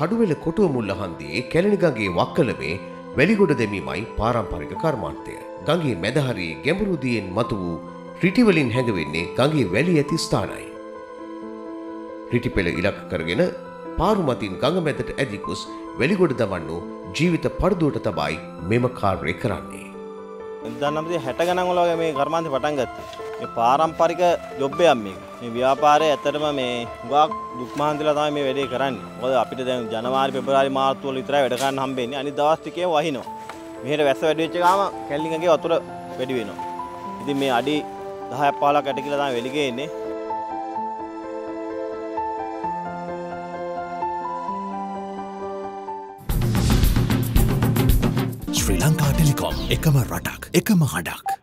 කඩුවෙල කොටුව මුල්ල හන්දියේ කැලණිගඟේ වක්කලමේ වැලිගොඩ දෙමීමයි පාරම්පරික කර්මාන්තය. ගඟේ මැදහරියේ ගැඹුරු දියෙන් මතු වූ රිටිවලින් හැඟවෙන්නේ ගඟේ වැලි ඇති ස්ථානයි. රිටිපෙළ ඉලක්ක කරගෙන පාරුමතින් ගඟ මැදට ඇදී කුස් වැලිගොඩ දමන්නෝ ජීවිත පරදුවට තබයි මෙම කාර්යය කරන්නේ. 1960 ගණන් වල මේ කර්මාන්තේ පටන් ගත්තා. මේ පාරම්පරික ජොබ් එකක් මේක. මේ ව්‍යාපාරයේ ඇත්තටම මේ ගාක් දුක් මහන්සිලා තමයි මේ වැඩේ කරන්නේ. මොකද අපිට දැන් ජනවාරි පෙබරවාරි මාර්තු වල විතරයි වැඩ ගන්න හම්බෙන්නේ. අනිත් දවස් ටිකේ වහිනවා. මෙහෙට වැස්ස වැඩි වෙච්ච ගාම කැලණිගඟේ වතුර වැඩි වෙනවා. ඉතින් මේ අඩි 10ක් 15ක් ඇට කියලා තමයි වෙලි ගේන්නේ. Sri Lanka Telecom. එකම රටක්, එකම හඬක්.